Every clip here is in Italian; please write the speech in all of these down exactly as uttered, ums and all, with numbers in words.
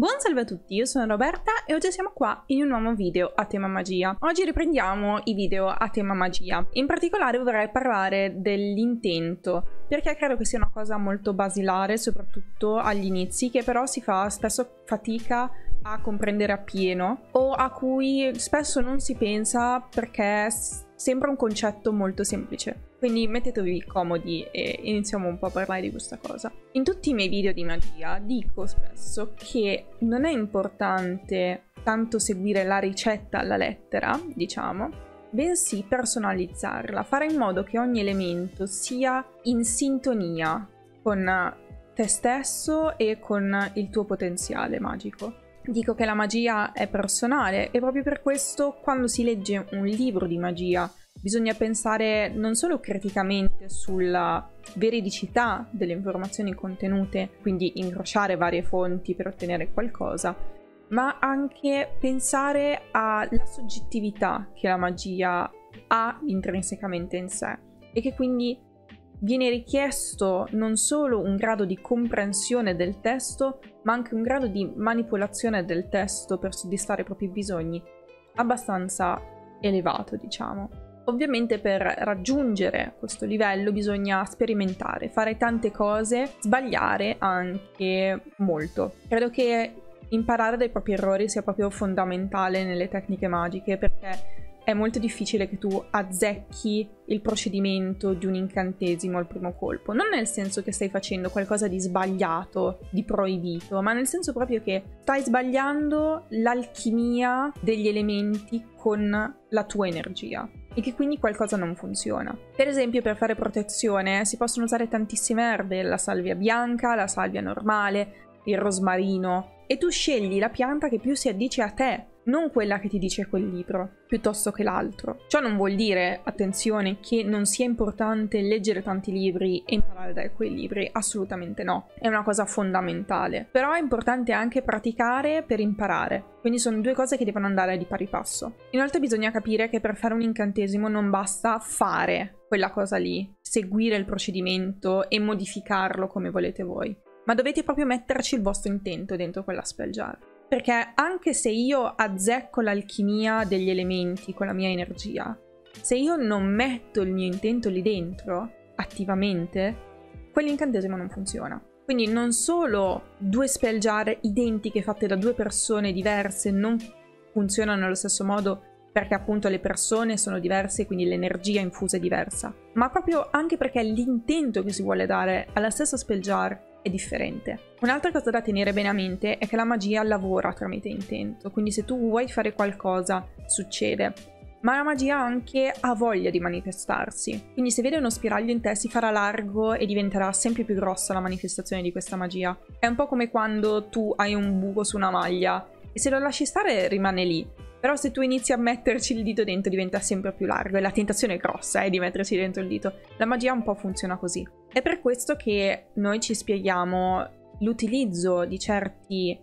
Buon salve a tutti, io sono Roberta e oggi siamo qua in un nuovo video a tema magia. Oggi riprendiamo i video a tema magia. In particolare vorrei parlare dell'intento, perché credo che sia una cosa molto basilare, soprattutto agli inizi, che però si fa spesso fatica a comprendere appieno o a cui spesso non si pensa perché sembra un concetto molto semplice. Quindi mettetevi comodi e iniziamo un po' a parlare di questa cosa. In tutti i miei video di magia dico spesso che non è importante tanto seguire la ricetta alla lettera, diciamo, bensì personalizzarla, fare in modo che ogni elemento sia in sintonia con te stesso e con il tuo potenziale magico. Dico che la magia è personale e proprio per questo quando si legge un libro di magia bisogna pensare non solo criticamente sulla veridicità delle informazioni contenute, quindi incrociare varie fonti per ottenere qualcosa, ma anche pensare alla soggettività che la magia ha intrinsecamente in sé e che quindi viene richiesto non solo un grado di comprensione del testo, ma anche un grado di manipolazione del testo per soddisfare i propri bisogni abbastanza elevato, diciamo. Ovviamente per raggiungere questo livello bisogna sperimentare, fare tante cose, sbagliare anche molto. Credo che imparare dai propri errori sia proprio fondamentale nelle tecniche magiche, perché è molto difficile che tu azzecchi il procedimento di un incantesimo al primo colpo. Non nel senso che stai facendo qualcosa di sbagliato, di proibito, ma nel senso proprio che stai sbagliando l'alchimia degli elementi con la tua energia e che quindi qualcosa non funziona. Per esempio, per fare protezione si possono usare tantissime erbe, la salvia bianca, la salvia normale, il rosmarino, e tu scegli la pianta che più si addice a te, non quella che ti dice quel libro, piuttosto che l'altro. Ciò non vuol dire, attenzione, che non sia importante leggere tanti libri e imparare da quei libri, assolutamente no, è una cosa fondamentale. Però è importante anche praticare per imparare, quindi sono due cose che devono andare di pari passo. Inoltre bisogna capire che per fare un incantesimo non basta fare quella cosa lì, seguire il procedimento e modificarlo come volete voi, ma dovete proprio metterci il vostro intento dentro quella spell jar. Perché anche se io azzecco l'alchimia degli elementi con la mia energia, se io non metto il mio intento lì dentro, attivamente, quell'incantesimo non funziona. Quindi non solo due spell jar identiche fatte da due persone diverse non funzionano allo stesso modo, perché appunto le persone sono diverse, quindi l'energia infusa è diversa, ma proprio anche perché l'intento che si vuole dare alla stessa spell jar è differente. Un'altra cosa da tenere bene a mente è che la magia lavora tramite intento, quindi se tu vuoi fare qualcosa succede, ma la magia anche ha voglia di manifestarsi, quindi se vede uno spiraglio in te si farà largo e diventerà sempre più grossa la manifestazione di questa magia. È un po' come quando tu hai un buco su una maglia e se lo lasci stare rimane lì, però se tu inizi a metterci il dito dentro diventa sempre più largo e la tentazione è grossa eh, di metterci dentro il dito. La magia un po' funziona così. È per questo che noi ci spieghiamo l'utilizzo di certi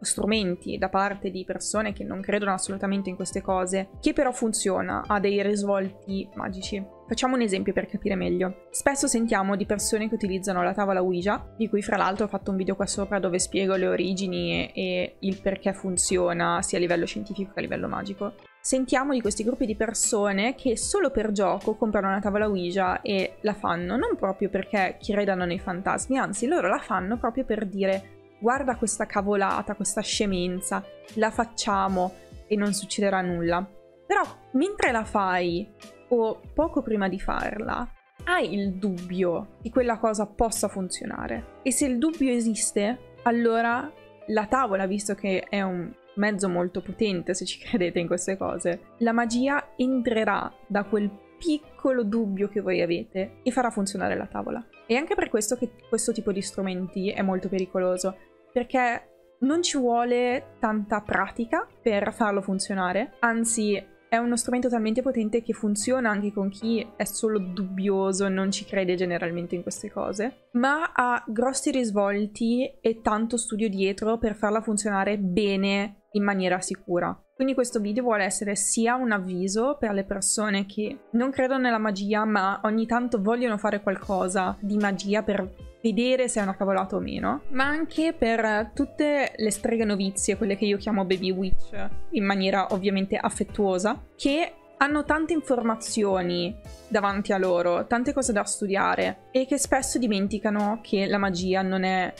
strumenti da parte di persone che non credono assolutamente in queste cose, che però funziona, ha dei risvolti magici. Facciamo un esempio per capire meglio. Spesso sentiamo di persone che utilizzano la tavola Ouija, di cui fra l'altro ho fatto un video qua sopra dove spiego le origini e, e il perché funziona sia a livello scientifico che a livello magico. Sentiamo di questi gruppi di persone che solo per gioco comprano una tavola Ouija e la fanno non proprio perché credano nei fantasmi, anzi loro la fanno proprio per dire: guarda questa cavolata, questa scemenza, la facciamo e non succederà nulla. Però mentre la fai o poco prima di farla hai il dubbio che quella cosa possa funzionare, e se il dubbio esiste allora la tavola, visto che è un mezzo molto potente se ci credete in queste cose, la magia entrerà da quel piccolo dubbio che voi avete e farà funzionare la tavola. E anche per questo che questo tipo di strumenti è molto pericoloso, perché non ci vuole tanta pratica per farlo funzionare, anzi è uno strumento talmente potente che funziona anche con chi è solo dubbioso e non ci crede generalmente in queste cose, ma ha grossi risvolti e tanto studio dietro per farla funzionare bene in maniera sicura. Quindi questo video vuole essere sia un avviso per le persone che non credono nella magia ma ogni tanto vogliono fare qualcosa di magia per vedere se è una cavolata o meno, ma anche per tutte le streghe novizie, quelle che io chiamo baby witch in maniera ovviamente affettuosa, che hanno tante informazioni davanti a loro, tante cose da studiare, e che spesso dimenticano che la magia non è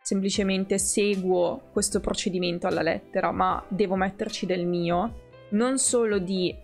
semplicemente seguo questo procedimento alla lettera, ma devo metterci del mio, non solo di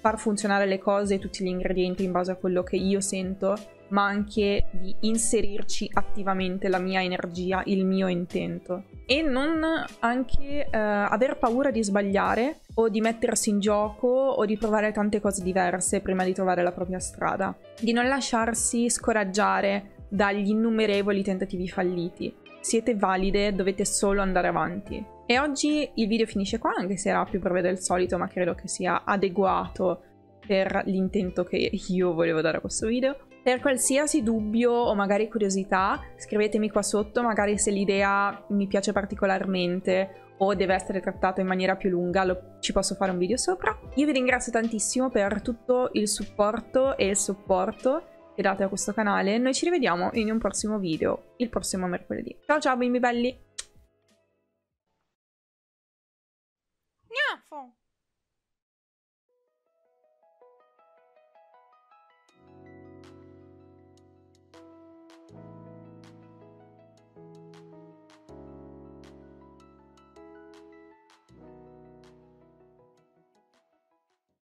far funzionare le cose e tutti gli ingredienti in base a quello che io sento, ma anche di inserirci attivamente la mia energia, il mio intento. E non anche eh, aver paura di sbagliare o di mettersi in gioco o di provare tante cose diverse prima di trovare la propria strada. Di non lasciarsi scoraggiare dagli innumerevoli tentativi falliti. Siete valide, dovete solo andare avanti. E oggi il video finisce qua, anche se era più breve del solito, ma credo che sia adeguato per l'intento che io volevo dare a questo video. Per qualsiasi dubbio o magari curiosità, scrivetemi qua sotto, magari se l'idea mi piace particolarmente o deve essere trattata in maniera più lunga, lo, ci posso fare un video sopra. Io vi ringrazio tantissimo per tutto il supporto e il supporto che date a questo canale. Noi ci rivediamo in un prossimo video, il prossimo mercoledì. Ciao ciao bimbi belli! Gnaffo!